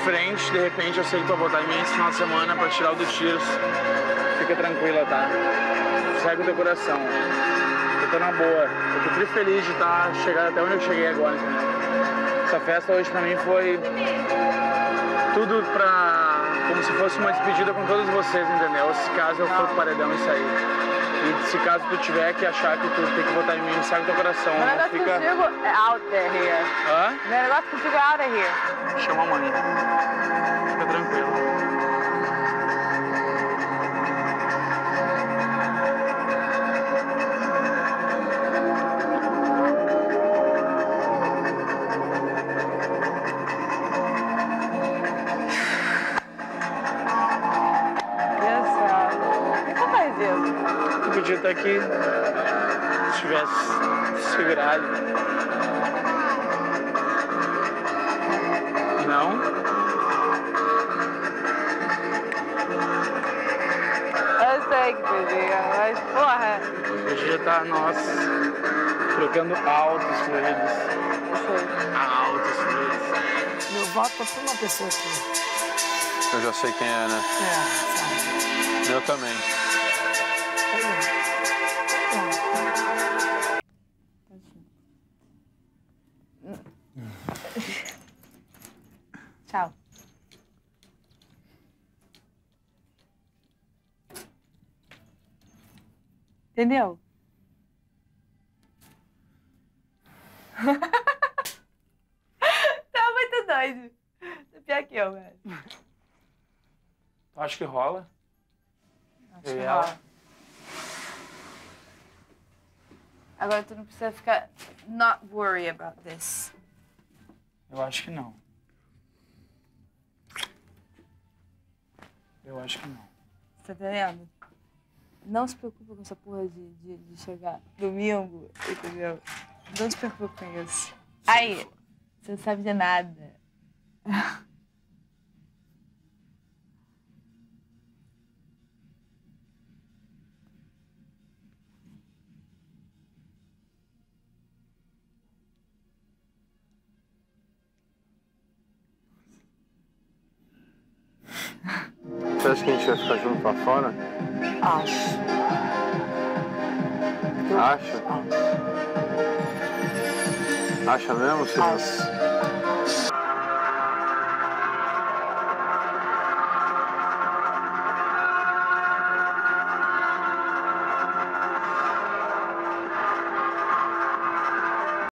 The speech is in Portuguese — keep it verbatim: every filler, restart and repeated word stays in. diferente, de repente eu sei que eu vou estar em mim esse final de semana pra tirar o do Thyrso. Fica tranquila, tá? Segue o teu coração. Eu tô na boa. Eu tô muito feliz de estar chegando até onde eu cheguei agora, entendeu? Essa festa hoje pra mim foi tudo pra... como se fosse uma despedida com todos vocês, entendeu? Se caso eu for pro paredão e sair. E se caso tu tiver que achar que tu tem que votar em mim, sai do teu coração. Meu negócio fica... contigo é out there here. Hã? Meu negócio contigo é out there here. Chama a mãe. Fica tranquilo. Podia estar aqui se tivesse segurado. Não? Eu sei que podia, mas porra. Podia estar nós trocando altos fluidos. Eu sei. Altos fluidos. Meu voto é para uma pessoa aqui. Eu já sei quem é, né? É, sabe. Eu também. Tchau. Entendeu? Tá muito doido. Tá pior que eu, velho. Acho que rola. Acho eu que ela. rola. Agora tu não precisa ficar... Not worry about this. Eu acho que não. Eu acho que não. Você tá entendendo? Não se preocupa com essa porra de, de, de chegar domingo, entendeu? Não se preocupa com isso. Aí, você não sabe de nada. Você acha que a gente vai ficar junto pra fora? Acho. Acha? Acha mesmo, Silvio? Acho.